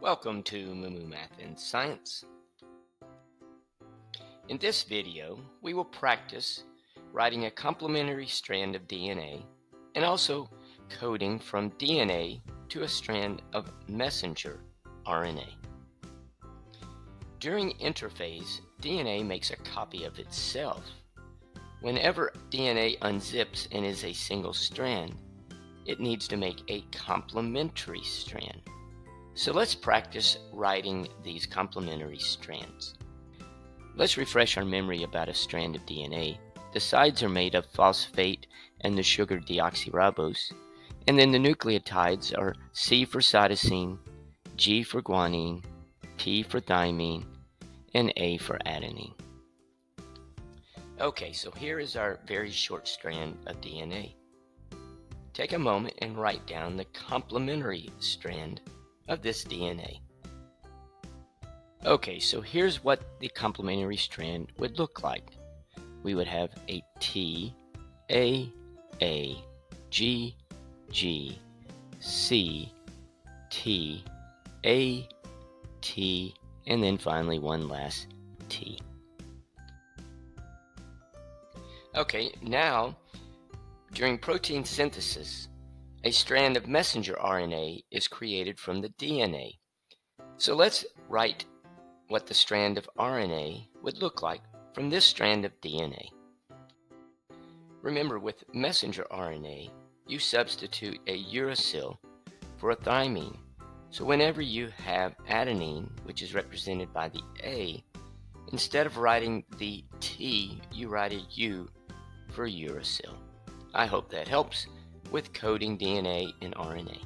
Welcome to Moo Math and Science. In this video, we will practice writing a complementary strand of DNA and also coding from DNA to a strand of messenger RNA. During interphase, DNA makes a copy of itself. Whenever DNA unzips and is a single strand, it needs to make a complementary strand. So let's practice writing these complementary strands. Let's refresh our memory about a strand of DNA. The sides are made of phosphate and the sugar deoxyribose, and then the nucleotides are C for cytosine, G for guanine, T for thymine, and A for adenine. Okay, so here is our very short strand of DNA. Take a moment and write down the complementary strand of this DNA. Okay, so here's what the complementary strand would look like. We would have a T, A, G, G, C, T, A, T, and then finally one last T. Okay, now during protein synthesis, a strand of messenger RNA is created from the DNA. So let's write what the strand of RNA would look like from this strand of DNA. Remember, with messenger RNA, you substitute a uracil for a thymine. So whenever you have adenine, which is represented by the A, instead of writing the T, you write a U for uracil. I hope that helps with coding DNA and RNA.